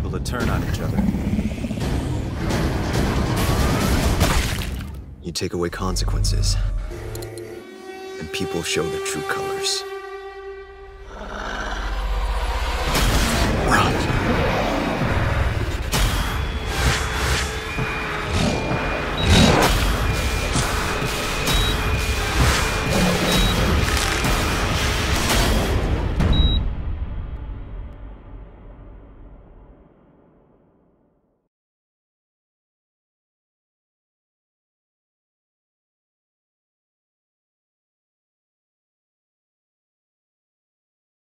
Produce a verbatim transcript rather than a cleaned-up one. people to turn on each other. You take away consequences, and people show their true colors.